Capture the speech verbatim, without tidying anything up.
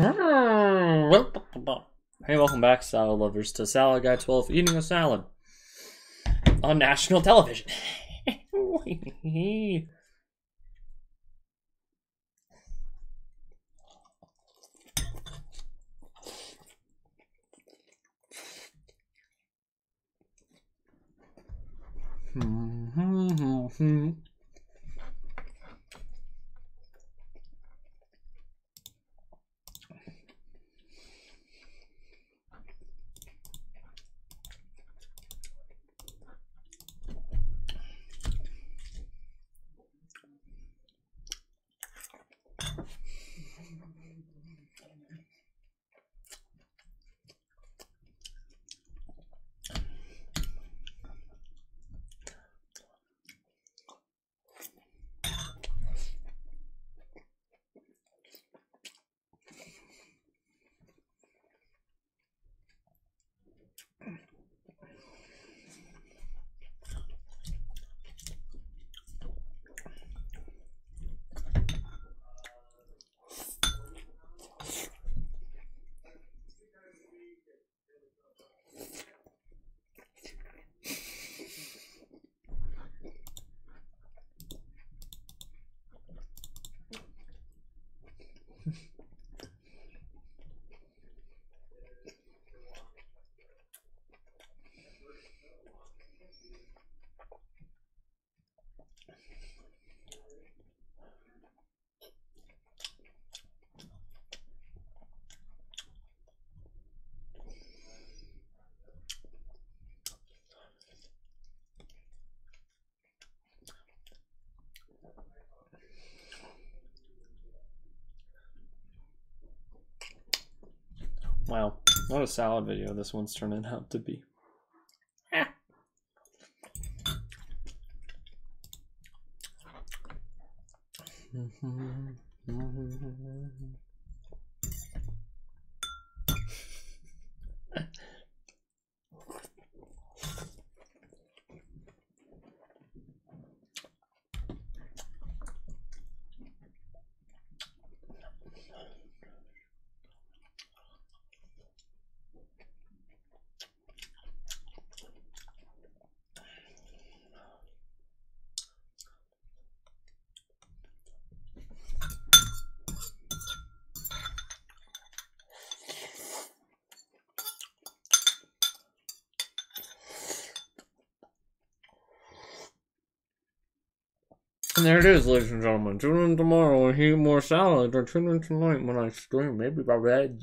Hey, welcome back, salad lovers, to Salad Guy twelve eating a salad on national television. Hmm. Wow, what a salad video this one's turning out to be. And there it is, ladies and gentlemen. Tune in tomorrow when I eat more salad, or tune in tonight when I stream. Maybe by red.